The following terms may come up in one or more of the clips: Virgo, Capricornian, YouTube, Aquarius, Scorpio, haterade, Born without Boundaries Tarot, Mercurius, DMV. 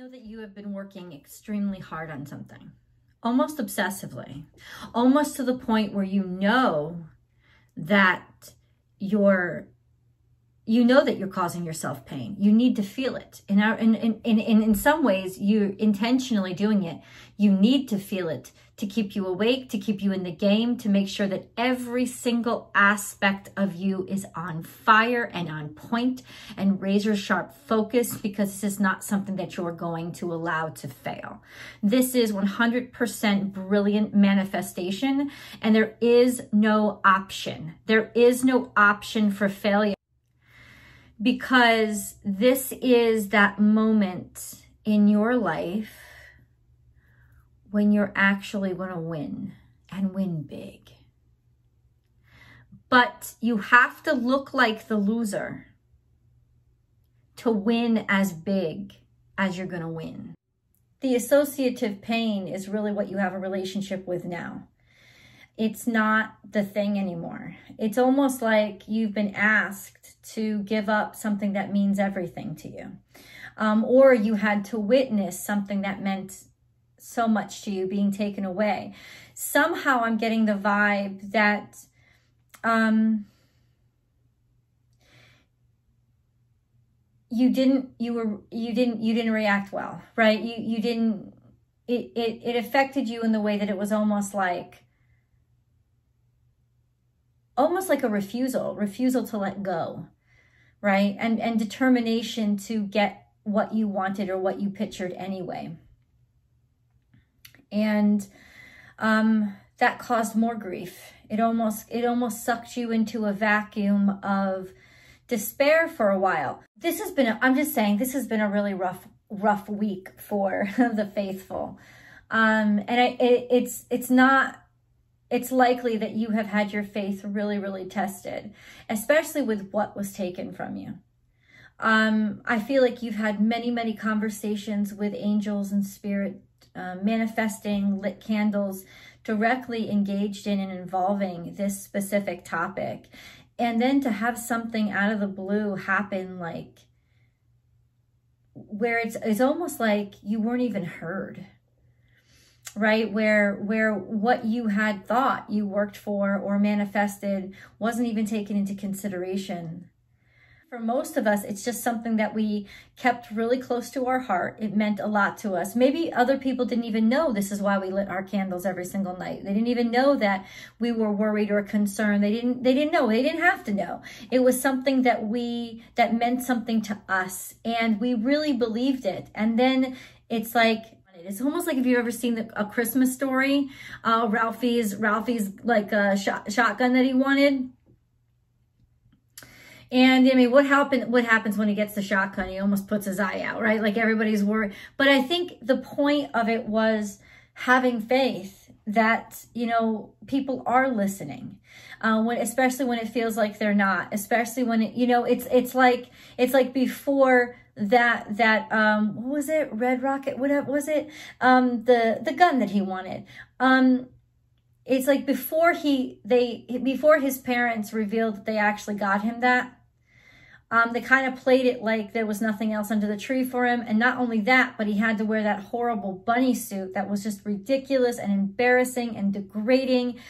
know that you have been working extremely hard on something, almost obsessively, almost to the point where you know that you're causing yourself pain. You need to feel it. In some ways, you're intentionally doing it. You need to feel it to keep you awake, to keep you in the game, to make sure that every single aspect of you is on fire and on point and razor sharp focus, because this is not something that you're going to allow to fail. This is 100% brilliant manifestation, and there is no option. There is no option for failure. Because this is that moment in your life when you're actually going to win, and win big. But you have to look like the loser to win as big as you're going to win. The associative pain is really what you have a relationship with now. It's not the thing anymore. It's almost like you've been asked to give up something that means everything to you. Or you had to witness something that meant so much to you being taken away. Somehow I'm getting the vibe that you didn't react well, right? It affected you in the way that it was almost like a refusal to let go, right? And determination to get what you wanted or what you pictured anyway. And that caused more grief. It almost sucked you into a vacuum of despair for a while. This has been, I'm just saying, this has been a really rough week for the faithful. It's likely that you have had your faith really, really tested, especially with what was taken from you. I feel like you've had many, many conversations with angels and spirit, manifesting, lit candles, directly engaged in and involving this specific topic. And then to have something out of the blue happen, like where it's almost like you weren't even heard. Right? Where what you had thought you worked for or manifested wasn't even taken into consideration. For most of us, it's just something that we kept really close to our heart. It meant a lot to us. Maybe other people didn't even know this is why we lit our candles every single night. They didn't even know that we were worried or concerned. They didn't know. They didn't have to know. It was something that meant something to us, and we really believed it. And then it's like, it's almost like if you've ever seen A Christmas Story, Ralphie's like a shotgun that he wanted. And I mean, what happens when he gets the shotgun? He almost puts his eye out, right? Like everybody's worried. But I think the point of it was having faith that, you know, people are listening, especially when it feels like they're not, especially when, it, you know, it's like before that what was it? Red Rocket, what was it? The gun that he wanted. It's like before his parents revealed that they actually got him that, they kind of played it like there was nothing else under the tree for him. And not only that, but he had to wear that horrible bunny suit that was just ridiculous and embarrassing and degrading.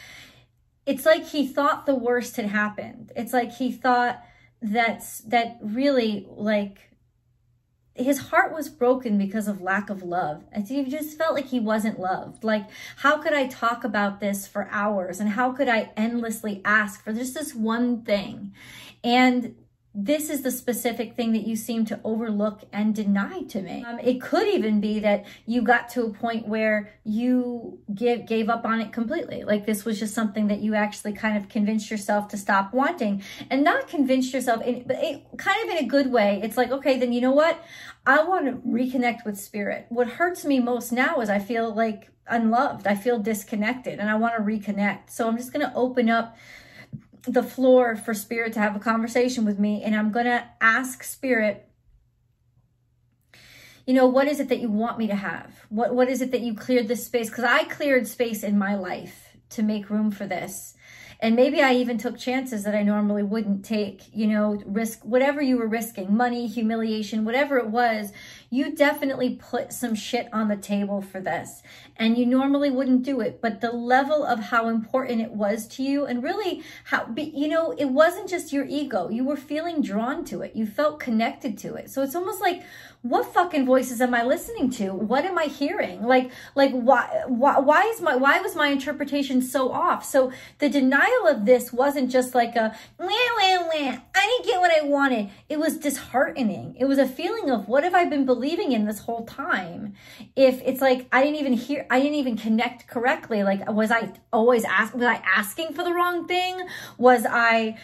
It's like he thought the worst had happened. It's like he thought that really, like, his heart was broken because of lack of love. And he just felt like he wasn't loved. Like, how could I talk about this for hours? And how could I endlessly ask for just this one thing? And this is the specific thing that you seem to overlook and deny to me. It could even be that you got to a point where you gave up on it completely. Like, this was just something that you actually kind of convinced yourself to stop wanting, and not convinced yourself, but kind of in a good way. It's like, okay, then you know what? I want to reconnect with spirit. What hurts me most now is I feel like unloved. I feel disconnected, and I want to reconnect. So I'm just going to open up the floor for spirit to have a conversation with me. And I'm going to ask spirit, you know, what is it that you want me to have? What is it that you cleared this space? Because I cleared space in my life to make room for this. And maybe I even took chances that I normally wouldn't take, you know, risk, whatever you were risking, money, humiliation, whatever it was, you definitely put some shit on the table for this. And you normally wouldn't do it, but the level of how important it was to you, and really how, you know, it wasn't just your ego. You were feeling drawn to it. You felt connected to it. So it's almost like, what fucking voices am I listening to? What am I hearing? Like why was my interpretation so off? So the denial of this wasn't just like a wah, wah, wah, I didn't get what I wanted. It was disheartening. It was a feeling of, what have I been believing in this whole time? If it's like, I didn't even hear, I didn't even connect correctly. Like, was I asking for the wrong thing? Was I,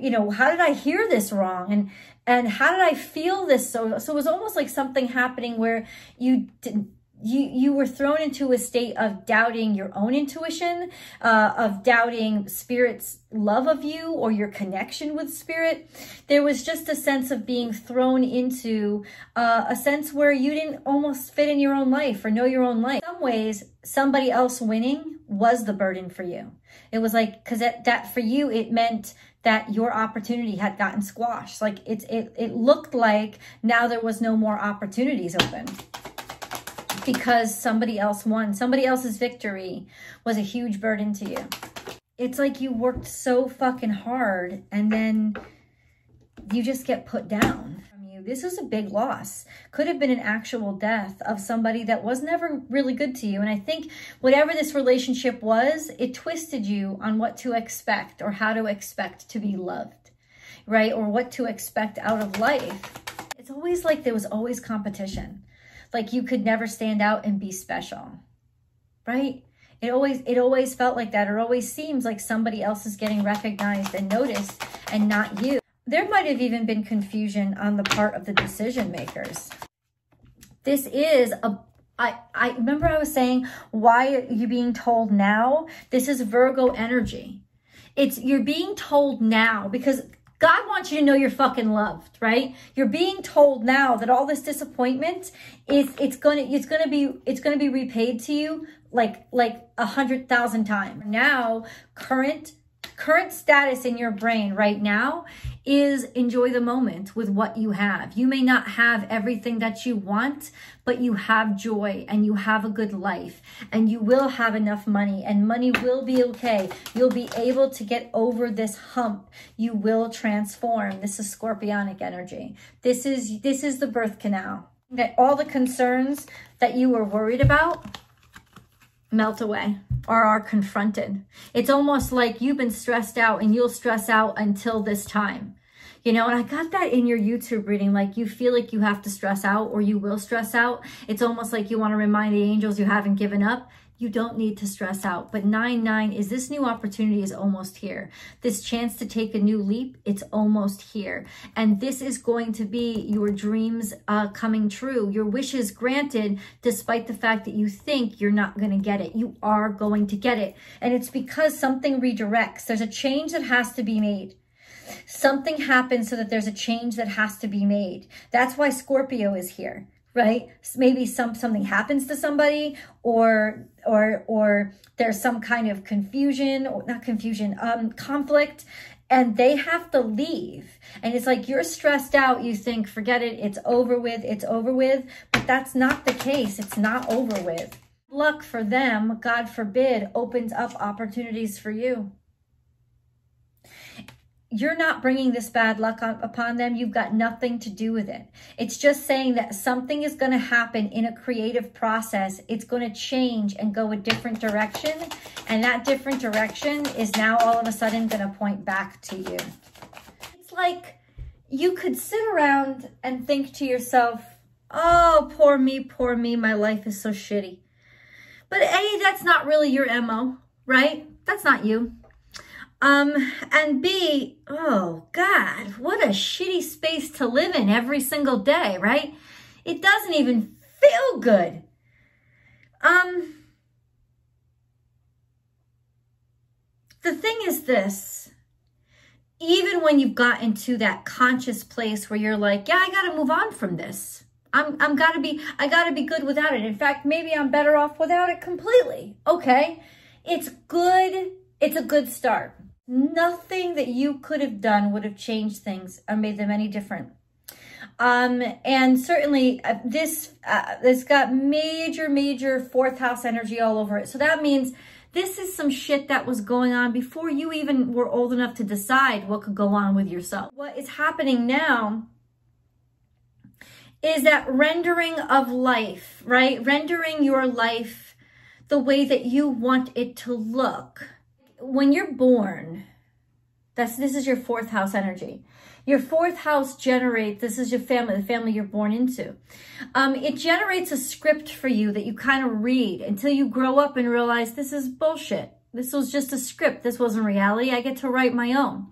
you know, how did I hear this wrong? And how did I feel this? So it was almost like something happening where you were thrown into a state of doubting your own intuition, of doubting Spirit's love of you or your connection with Spirit. There was just a sense of being thrown into a sense where you didn't almost fit in your own life or know your own life. In some ways, somebody else winning was the burden for you. It was like, because that for you, it meant that your opportunity had gotten squashed. Like it looked like now there was no more opportunities open, because somebody else won. Somebody else's victory was a huge burden to you. It's like you worked so fucking hard and then you just get put down. This is a big loss. Could have been an actual death of somebody that was never really good to you. And I think whatever this relationship was, it twisted you on what to expect or how to expect to be loved, right? Or what to expect out of life. It's always like there was always competition. Like you could never stand out and be special, right? It always felt like that, or always seems like somebody else is getting recognized and noticed and not you. There might have even been confusion on the part of the decision makers. This is a, I remember I was saying, why are you being told now? This is Virgo energy. It's, you're being told now because God wants you to know you're fucking loved, right? You're being told now that all this disappointment is, it's gonna be repaid to you like 100,000 times. Now, current status in your brain right now is enjoy the moment with what you have. You may not have everything that you want, but you have joy and you have a good life and you will have enough money and money will be okay. You'll be able to get over this hump. You will transform. This is Scorpionic energy. This is the birth canal. That all the concerns that you were worried about melt away or are confronted. It's almost like you've been stressed out and you'll stress out until this time, you know, and I got that in your YouTube reading. Like you feel like you have to stress out or you will stress out. It's almost like you want to remind the angels you haven't given up. You don't need to stress out. But 9-9 is this new opportunity is almost here. This chance to take a new leap, it's almost here. And this is going to be your dreams coming true, your wishes granted, despite the fact that you think you're not going to get it. You are going to get it. And it's because something redirects. There's a change that has to be made. Something happens so that there's a change that has to be made. That's why Scorpio is here. Right? Maybe something happens to somebody or there's some kind of confusion or not confusion, conflict, and they have to leave. And it's like, you're stressed out. You think, forget it. It's over with, but that's not the case. It's not over with. Luck for them, God forbid, opens up opportunities for you. You're not bringing this bad luck upon them. You've got nothing to do with it. It's just saying that something is going to happen in a creative process. It's going to change and go a different direction. And that different direction is now all of a sudden going to point back to you. It's like you could sit around and think to yourself, oh, poor me, my life is so shitty. But A, that's not really your MO, right? That's not you. And B, oh God, what a shitty space to live in every single day, right? It doesn't even feel good. The thing is this, even when you've gotten to that conscious place where you're like, yeah, I got to move on from this. I gotta be good without it. In fact, maybe I'm better off without it completely. Okay. It's good it's a good start. Nothing that you could have done would have changed things or made them any different. And certainly this got major fourth house energy all over it. So that means this is some shit that was going on before you even were old enough to decide what could go on with yourself. What is happening now is that rendering of life, right? Rendering your life the way that you want it to look. When you're born, this is your fourth house energy. Your fourth house generates, this is your family, the family you're born into. It generates a script for you that you kind of read until you grow up and realize this is bullshit. This was just a script. This wasn't reality. I get to write my own.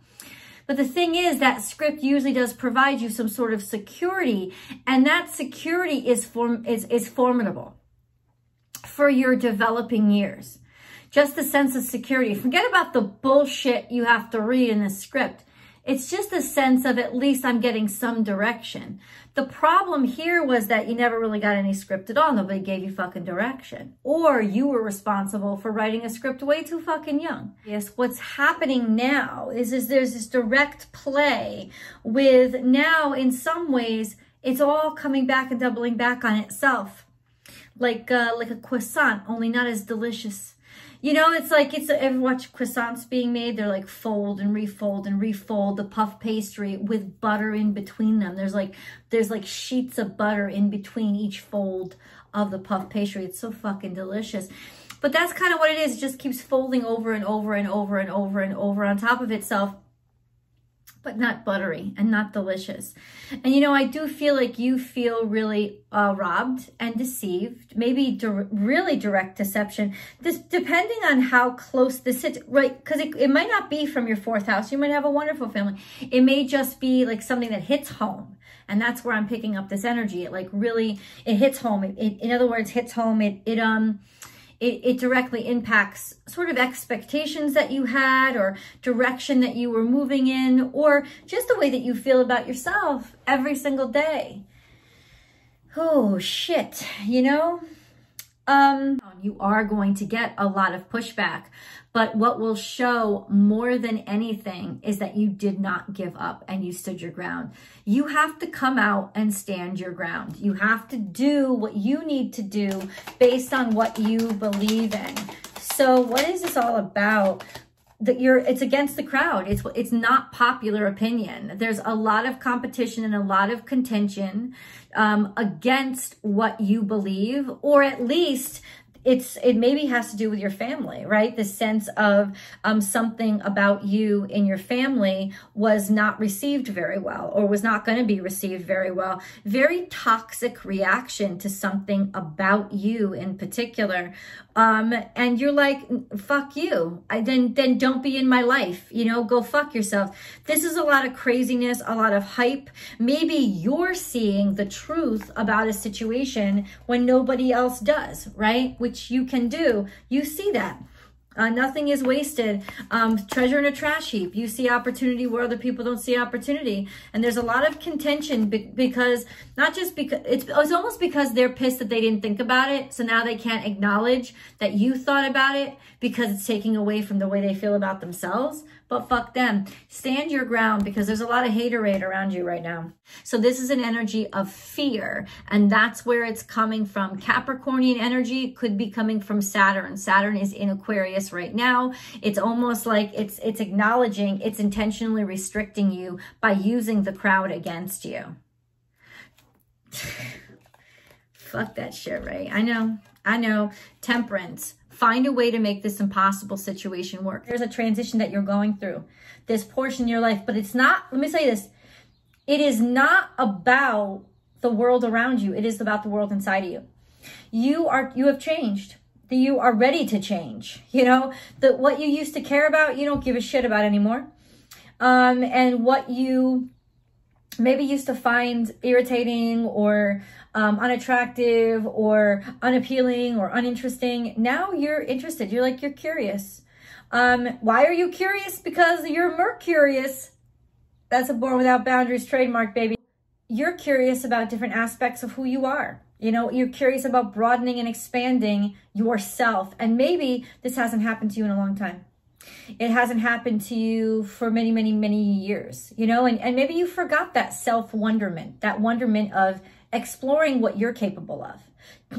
But the thing is, that script usually does provide you some sort of security, and that security is formidable for your developing years. Just the sense of security. Forget about the bullshit you have to read in this script. It's just a sense of, at least I'm getting some direction. The problem here was that you never really got any script at all. Nobody gave you fucking direction. Or you were responsible for writing a script way too fucking young. Yes, what's happening now is there's this direct play with now, in some ways, it's all coming back and doubling back on itself. Like a croissant, only not as delicious. You know, it's like, ever watch croissants being made? They're like fold and refold and refold the puff pastry with butter in between them. There's like sheets of butter in between each fold of the puff pastry. It's so fucking delicious. But that's kind of what it is. It just keeps folding over and over and over and over and over on top of itself, but not buttery and not delicious. And, you know, I do feel like you feel really robbed and deceived, maybe really direct deception, depending on how close this is, right? Because it might not be from your fourth house. You might have a wonderful family. It may just be like something that hits home. And that's where I'm picking up this energy. It like really, it hits home. In other words, hits home. It directly impacts sort of expectations that you had or direction that you were moving in, or just the way that you feel about yourself every single day. Oh, shit, you know? You are going to get a lot of pushback, but what will show more than anything is that you did not give up and you stood your ground. You have to come out and stand your ground. You have to do what you need to do based on what you believe in. So what is this all about? That it's against the crowd. It's not popular opinion. There's a lot of competition and a lot of contention against what you believe, or at least it maybe has to do with your family, right? The sense of something about you in your family was not received very well, or was not going to be received very well. Very toxic reaction to something about you in particular. And you're like, fuck you. Then don't be in my life, you know, go fuck yourself. This is a lot of craziness, a lot of hype. Maybe you're seeing the truth about a situation when nobody else does, right? Which you can do. You see that. Nothing is wasted. Treasure in a trash heap. You see opportunity where other people don't see opportunity. And there's a lot of contention because, not just because, it's almost because they're pissed that they didn't think about it. So now they can't acknowledge that you thought about it because it's taking away from the way they feel about themselves. But fuck them. Stand your ground, because there's a lot of haterade around you right now. So this is an energy of fear, and that's where it's coming from. Capricornian energy could be coming from Saturn. Saturn is in Aquarius right now. It's almost like it's acknowledging it's intentionally restricting you by using the crowd against you. Fuck that shit, right? I know. Temperance. Find a way to make this impossible situation work. There's a transition that you're going through, this portion of your life, but it's not, let me say this, it is not about the world around you. It is about the world inside of you. You have changed. You are ready to change. You know, that what you used to care about, you don't give a shit about anymore. And what you maybe used to find irritating or unattractive or unappealing or uninteresting, now you're interested. You're like, you're curious. Why are you curious? Because you're Mercurius. That's a Born Without Boundaries trademark, baby. You're curious about different aspects of who you are. You know, you're curious about broadening and expanding yourself. And maybe this hasn't happened to you in a long time. It hasn't happened to you for many, many, many years, you know, and maybe you forgot that self-wonderment, that wonderment of exploring what you're capable of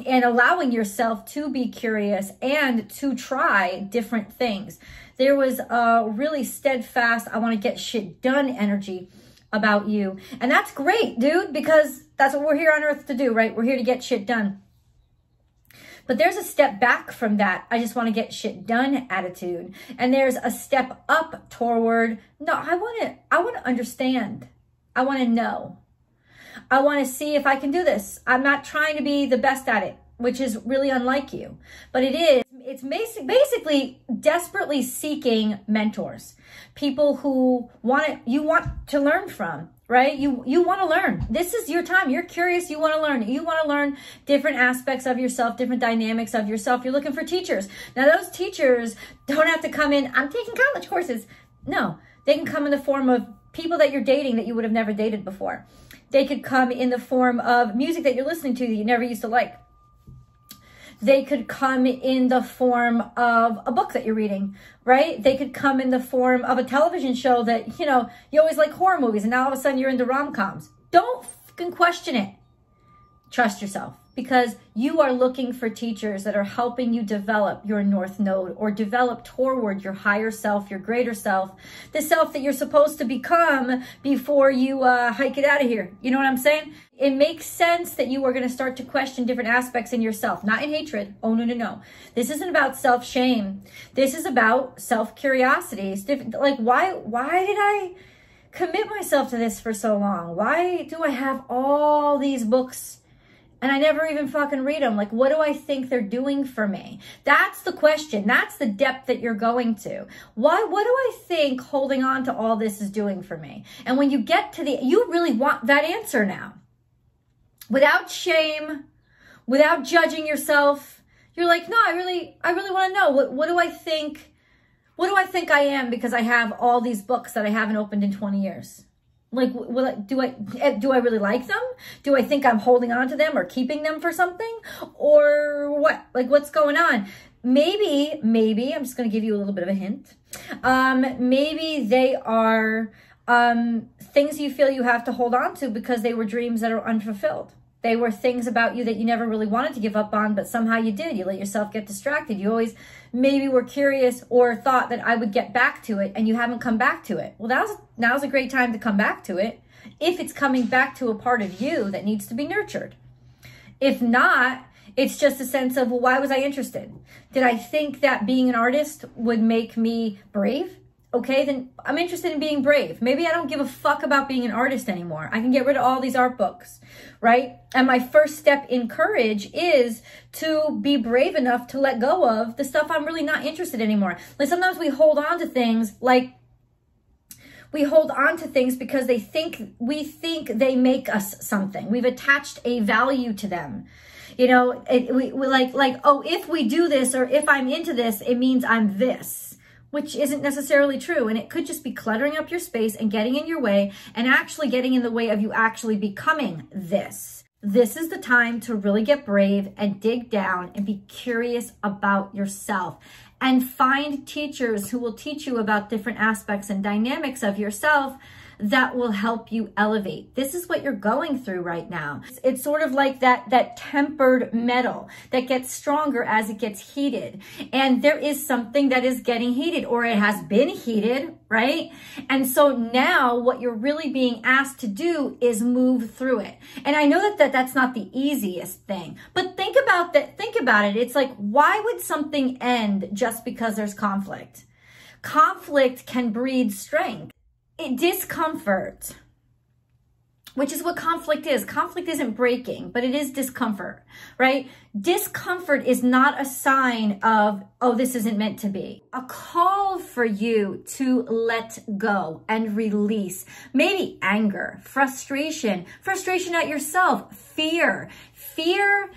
and allowing yourself to be curious and to try different things. There was a really steadfast, I want to get shit done energy about you. And that's great, dude, because that's what we're here on earth to do, right? We're here to get shit done. But there's a step back from that, I just want to get shit done attitude. And there's a step up toward, no, I want to understand. I want to know. I want to see if I can do this. I'm not trying to be the best at it, which is really unlike you, but it is. It's basically desperately seeking mentors, people who you want to learn from, right? You want to learn. This is your time. You're curious. You want to learn. You want to learn different aspects of yourself, different dynamics of yourself. You're looking for teachers. Now, those teachers don't have to come in, I'm taking college courses. No, they can come in the form of people that you're dating that you would have never dated before. They could come in the form of music that you're listening to that you never used to like. They could come in the form of a book that you're reading, right? They could come in the form of a television show that, you know, you always like horror movies and now all of a sudden you're into rom-coms. Don't fucking question it. Trust yourself, because you are looking for teachers that are helping you develop your north node or develop toward your higher self, your greater self, the self that you're supposed to become before you hike it out of here. You know what I'm saying? It makes sense that you are going to start to question different aspects in yourself, not in hatred. Oh, no, no, no. This isn't about self-shame. This is about self-curiosity. It's different. Like, why did I commit myself to this for so long? Why do I have all these books and I never even fucking read them? Like, what do I think they're doing for me? That's the question. That's the depth that you're going to. Why? What do I think holding on to all this is doing for me? And when you get to you really want that answer now. Without shame, without judging yourself, you're like, no, I really want to know. What do I think? What do I think I am because I have all these books that I haven't opened in 20 years? Like, do I really like them? Do I think I'm holding on to them or keeping them for something? Or what? Like, what's going on? Maybe, I'm just going to give you a little bit of a hint. Maybe they are things you feel you have to hold on to because they were dreams that are unfulfilled. They were things about you that you never really wanted to give up on, but somehow you did. You let yourself get distracted. You always maybe were curious or thought that I would get back to it, and you haven't come back to it. Well, now's a great time to come back to it if it's coming back to a part of you that needs to be nurtured. If not, it's just a sense of, well, why was I interested? Did I think that being an artist would make me brave? Okay, then I'm interested in being brave. Maybe I don't give a fuck about being an artist anymore. I can get rid of all these art books, right? And my first step in courage is to be brave enough to let go of the stuff I'm really not interested in anymore. Like, sometimes we hold on to things because we think they make us something. We've attached a value to them. You know, we're like, oh, if we do this or if I'm into this, it means I'm this, which isn't necessarily true. And it could just be cluttering up your space and getting in your way and actually getting in the way of you actually becoming this. This is the time to really get brave and dig down and be curious about yourself and find teachers who will teach you about different aspects and dynamics of yourself that will help you elevate. This is what you're going through right now. It's sort of like that tempered metal that gets stronger as it gets heated. And there is something that is getting heated, or it has been heated, right? And so now what you're really being asked to do is move through it. And I know that's not the easiest thing, but think about it. It's like, why would something end just because there's conflict? Conflict can breed strength. Discomfort, which is what conflict is. Conflict isn't breaking, but it is discomfort, right? Discomfort is not a sign of, oh, this isn't meant to be. A call for you to let go and release. Maybe anger, frustration at yourself, fear. Fear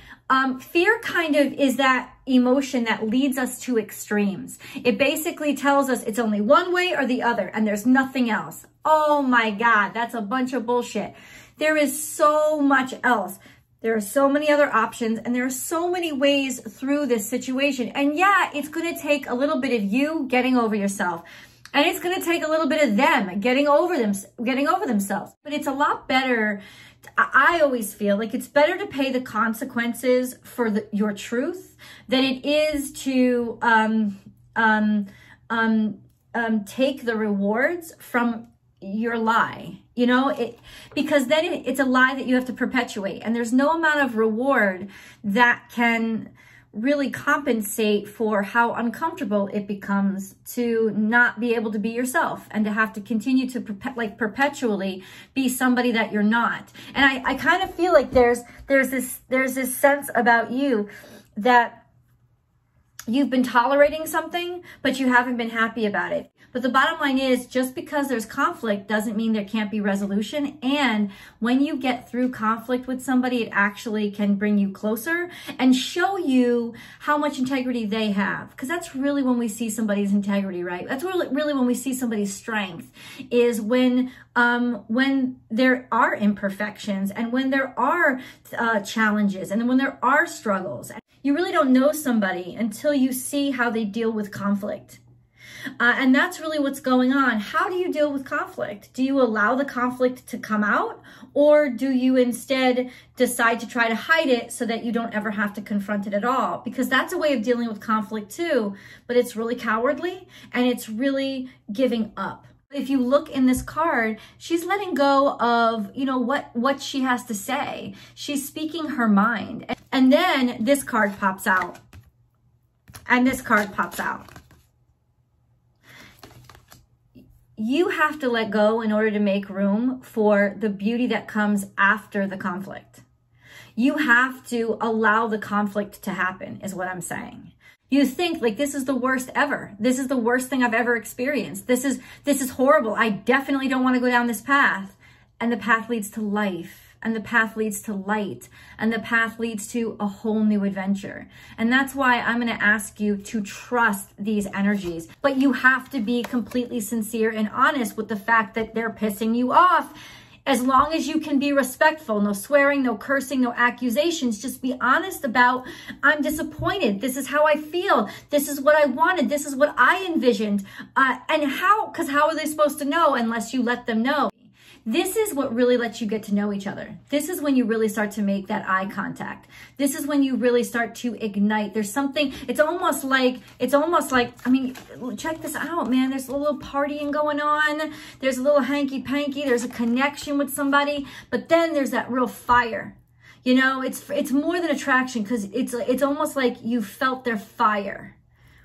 kind of is that emotion that leads us to extremes. It basically tells us it's only one way or the other, and there's nothing else. Oh my God, that's a bunch of bullshit. There is so much else. There are so many other options and there are so many ways through this situation. And yeah, it's going to take a little bit of you getting over yourself. And it's going to take a little bit of them getting over themselves. But it's a lot better. I always feel like it's better to pay the consequences for your truth than it is to take the rewards from your lie, you know, because then it's a lie that you have to perpetuate. And there's no amount of reward that can really compensate for how uncomfortable it becomes to not be able to be yourself and to have to continue to perpetually be somebody that you're not. And I kind of feel like there's this sense about you that you've been tolerating something, but you haven't been happy about it. But the bottom line is, just because there's conflict doesn't mean there can't be resolution. And when you get through conflict with somebody, it actually can bring you closer and show you how much integrity they have. Because that's really when we see somebody's integrity, right? That's really when we see somebody's strength, is when there are imperfections and when there are challenges and when there are struggles. You really don't know somebody until you see how they deal with conflict. And that's really what's going on. How do you deal with conflict? Do you allow the conflict to come out, or do you instead decide to try to hide it so that you don't ever have to confront it at all? Because that's a way of dealing with conflict too, but it's really cowardly and it's really giving up. If you look in this card, she's letting go of, you know, what she has to say. She's speaking her mind. And then this card pops out. And this card pops out. You have to let go in order to make room for the beauty that comes after the conflict. You have to allow the conflict to happen, is what I'm saying. You think like, this is the worst ever. This is the worst thing I've ever experienced. This is horrible. I definitely don't want to go down this path. And the path leads to life, and the path leads to light, and the path leads to a whole new adventure. And that's why I'm going to ask you to trust these energies, but you have to be completely sincere and honest with the fact that they're pissing you off. As long as you can be respectful, no swearing, no cursing, no accusations, just be honest about, I'm disappointed. This is how I feel. This is what I wanted. This is what I envisioned. Because how are they supposed to know unless you let them know? This is what really lets you get to know each other. This is when you really start to make that eye contact. This is when you really start to ignite. There's something, it's almost like, I mean, check this out, man. There's a little partying going on. There's a little hanky-panky. There's a connection with somebody, but then there's that real fire. You know, it's more than attraction, because it's almost like you felt their fire,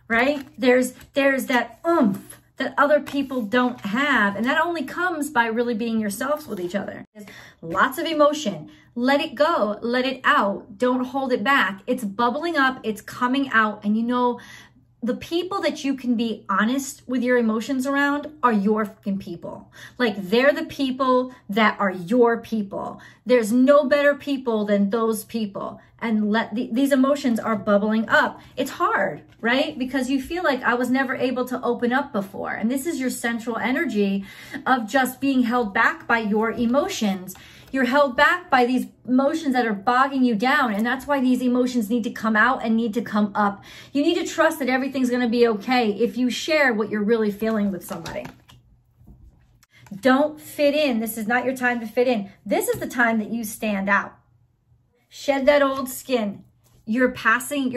right? There's that oomph that other people don't have. And that only comes by really being yourselves with each other. There's lots of emotion. Let it go, let it out. Don't hold it back. It's bubbling up, it's coming out. And you know, the people that you can be honest with your emotions around are your fucking people. Like, they're the people that are your people. There's no better people than those people. And these emotions are bubbling up. It's hard, right? Because you feel like, I was never able to open up before. And this is your central energy of just being held back by your emotions. You're held back by these emotions that are bogging you down. And that's why these emotions need to come out and need to come up. You need to trust that everything's going to be okay if you share what you're really feeling with somebody. Don't fit in. This is not your time to fit in. This is the time that you stand out. Shed that old skin. You're passing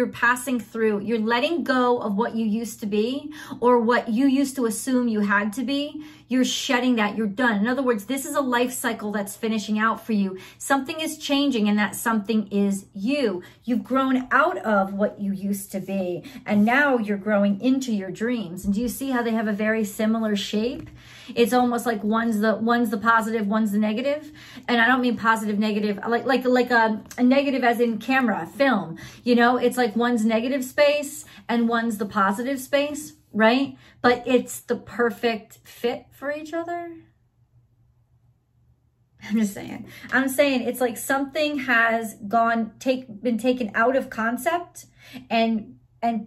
through. You're letting go of what you used to be, or what you used to assume you had to be. You're shedding that. You're done. In other words, this is a life cycle that's finishing out for you. Something is changing, and that something is you. You've grown out of what you used to be, and now you're growing into your dreams. And do you see how they have a very similar shape? It's almost like one's the positive, one's the negative. And I don't mean positive, negative, like a negative as in camera, film. You know, it's like one's negative space and one's the positive space, right? But it's the perfect fit for each other. I'm saying it's like something has been taken out of concept and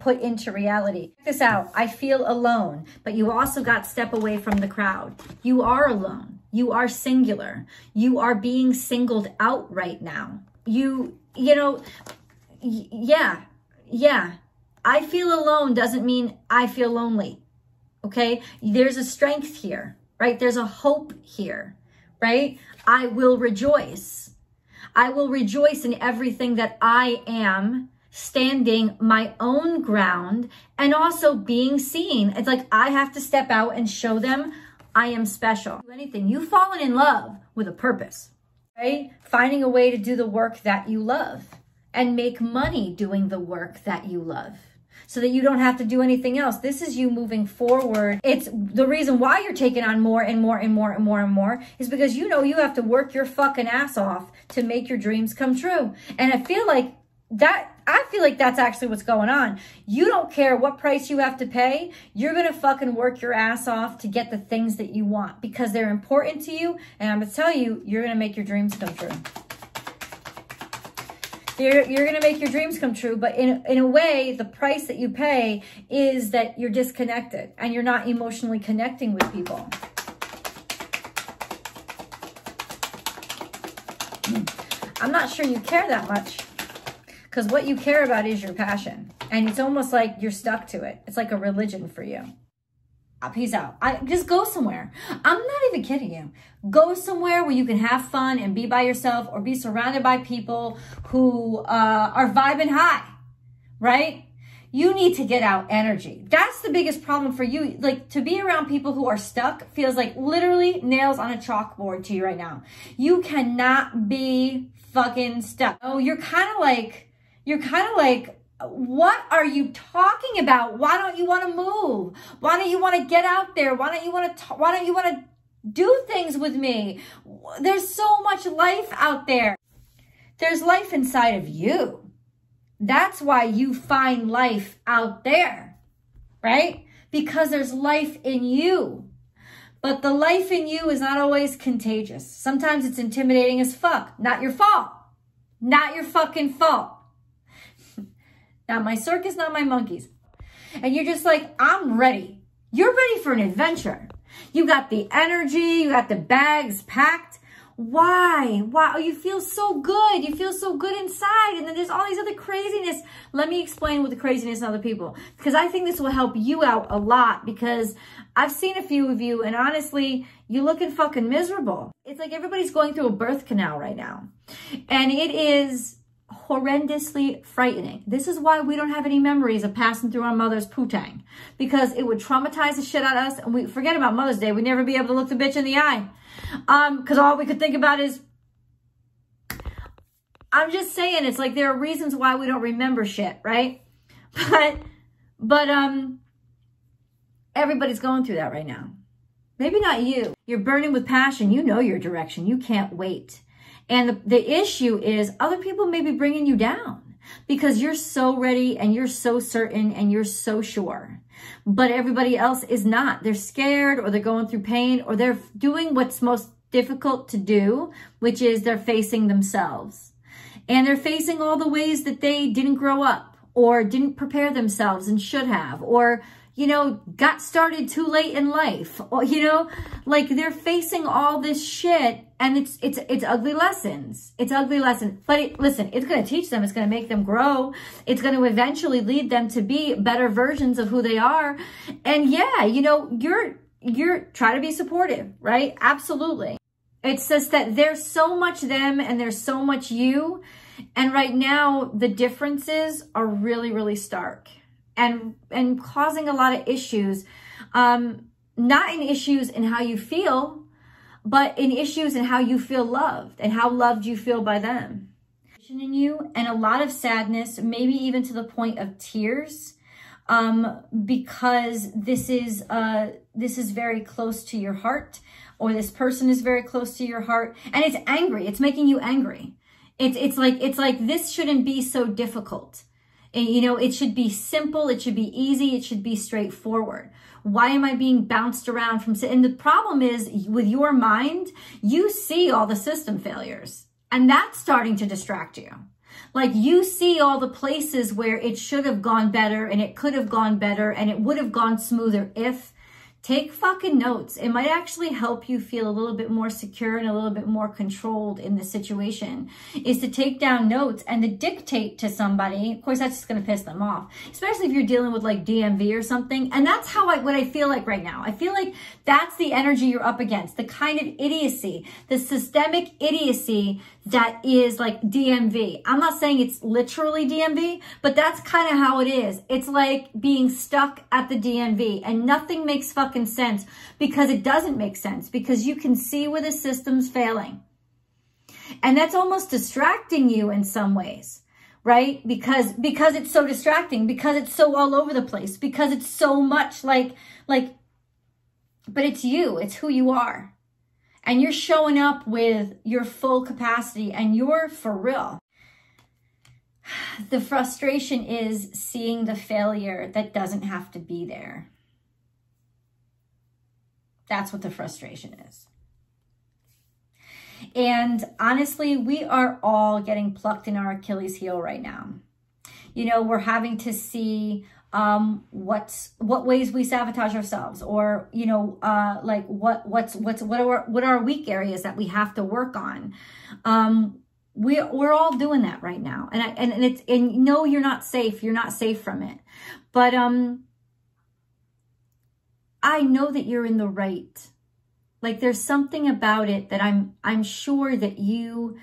put into reality. Check this out. I feel alone, but you also got step away from the crowd. You are alone. You are singular. You are being singled out right now. Yeah. I feel alone doesn't mean I feel lonely. Okay. There's a strength here, right? There's a hope here, right? I will rejoice. I will rejoice in everything that I am, standing my own ground and also being seen. It's like, I have to step out and show them I am special. Anything. You've fallen in love with a purpose, right? Finding a way to do the work that you love and make money doing the work that you love so that you don't have to do anything else. This is you moving forward. It's the reason why you're taking on more and more and more and more and more is because you know you have to work your fucking ass off to make your dreams come true. And I feel like that's actually what's going on. You don't care what price you have to pay. You're going to fucking work your ass off to get the things that you want because they're important to you. And I'm going to tell you, you're going to make your dreams come true. You're going to make your dreams come true. But in a way, the price that you pay is that you're disconnected and you're not emotionally connecting with people. I'm not sure you care that much. Because what you care about is your passion. And it's almost like you're stuck to it. It's like a religion for you. Peace out. Just go somewhere. I'm not even kidding you. Go somewhere where you can have fun and be by yourself or be surrounded by people who are vibing high, right? You need to get out energy. That's the biggest problem for you. Like, to be around people who are stuck feels like literally nails on a chalkboard to you right now. You cannot be fucking stuck. Oh, you're kind of like, what are you talking about? Why don't you want to move? Why don't you want to get out there? Why don't you want to do things with me? There's so much life out there. There's life inside of you. That's why you find life out there, right? Because there's life in you. But the life in you is not always contagious. Sometimes it's intimidating as fuck. Not your fault. Not your fucking fault. Not my circus, not my monkeys. And you're just like, I'm ready. You're ready for an adventure. You got the energy. You got the bags packed. Why? Wow, you feel so good. You feel so good inside. And then there's all these other craziness. Let me explain what the craziness of other people. Because I think this will help you out a lot. Because I've seen a few of you. And honestly, you're looking fucking miserable. It's like everybody's going through a birth canal right now. And it is horrendously frightening. This is why we don't have any memories of passing through our mother's poo-tang, because it would traumatize the shit out of us and we forget about Mother's Day. We'd never be able to look the bitch in the eye because all we could think about is, I'm just saying, it's like there are reasons why we don't remember shit, right? But everybody's going through that right now. Maybe not you. You're burning with passion. You know your direction. You can't wait. And the issue is other people may be bringing you down because you're so ready and you're so certain and you're so sure. But everybody else is not. They're scared or they're going through pain or they're doing what's most difficult to do, which is they're facing themselves. And they're facing all the ways that they didn't grow up or didn't prepare themselves and should have, or, you know, got started too late in life, or, you know, like they're facing all this shit and it's ugly lessons. It's ugly lessons, but listen, it's going to teach them. It's going to make them grow. It's going to eventually lead them to be better versions of who they are. And yeah, you know, you're try to be supportive, right? Absolutely. It's just that there's so much them and there's so much you. And right now the differences are really, really stark. And causing a lot of issues, not in issues in how you feel, but in issues in how you feel loved and how loved you feel by them. In you, and a lot of sadness, maybe even to the point of tears, because this is very close to your heart, or this person is very close to your heart, and it's angry. It's making you angry. It's like this shouldn't be so difficult. And, you know, it should be simple. It should be easy. It should be straightforward. Why am I being bounced around from? And the problem is with your mind, you see all the system failures and that's starting to distract you. Like you see all the places where it should have gone better and it could have gone better and it would have gone smoother if Take fucking notes. It might actually help you feel a little bit more secure and a little bit more controlled in the situation, is to take down notes and to dictate to somebody. Of course, that's just going to piss them off, especially if you're dealing with like DMV or something. And that's how what I feel like right now. I feel like that's the energy you're up against, the kind of idiocy, the systemic idiocy that is like DMV. I'm not saying it's literally DMV, but that's kind of how it is. It's like being stuck at the DMV and nothing makes fucking sense, because it doesn't make sense, because you can see where the system's failing. And that's almost distracting you in some ways, right? Because it's so distracting, because it's so all over the place, because it's so much like, but it's you, it's who you are. And you're showing up with your full capacity and you're for real. The frustration is seeing the failure that doesn't have to be there. That's what the frustration is. And honestly, we are all getting plucked in our Achilles heel right now. You know, we're having to see what ways we sabotage ourselves, or, you know, like what are weak areas that we have to work on. We're all doing that right now. And no, you're not safe. You're not safe from it. But, I know that you're in the right. Like, there's something about it that I'm sure that you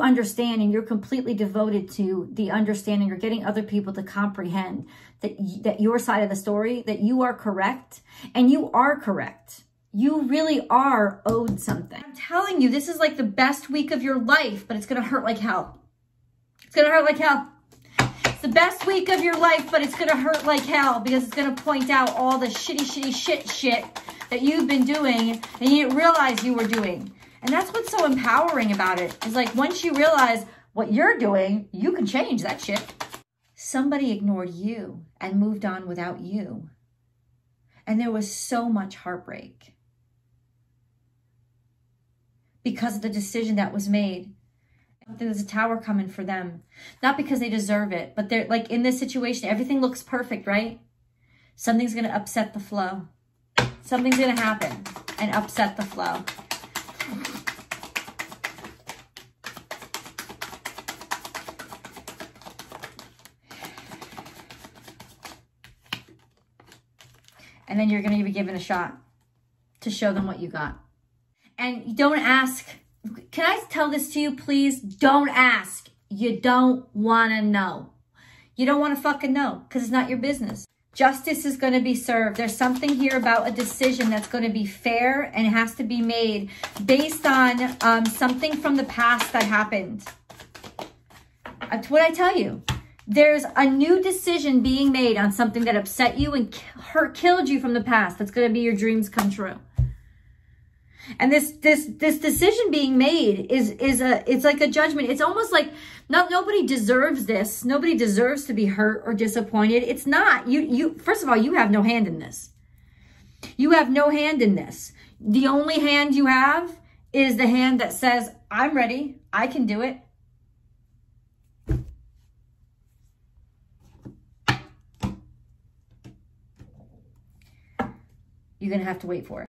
understand, and you're completely devoted to the understanding or getting other people to comprehend that your side of the story, that you are correct, and you are correct. You really are owed something. I'm telling you, this is like the best week of your life, but it's going to hurt like hell. It's going to hurt like hell. The best week of your life, but it's going to hurt like hell, because it's going to point out all the shitty shit that you've been doing and you didn't realize you were doing. And that's what's so empowering about it, is like, once you realize what you're doing, you can change that shit. Somebody ignored you and moved on without you. And there was so much heartbreak because of the decision that was made. There's a tower coming for them, not because they deserve it, but they're like, in this situation, everything looks perfect, right? Something's going to upset the flow. Something's going to happen and upset the flow. And then you're going to be given a shot to show them what you got. And you don't ask. Can I tell this to you, please? Don't ask. You don't want to know. You don't want to fucking know, because it's not your business. Justice is going to be served. There's something here about a decision that's going to be fair and has to be made based on something from the past that happened. That's what I tell you. There's a new decision being made on something that upset you and killed you from the past. That's going to be your dreams come true. And this decision being made it's like a judgment. It's almost like nobody deserves this. Nobody deserves to be hurt or disappointed. It's not you. First of all, you have no hand in this. You have no hand in this. The only hand you have is the hand that says, I'm ready. I can do it. You're going to have to wait for it.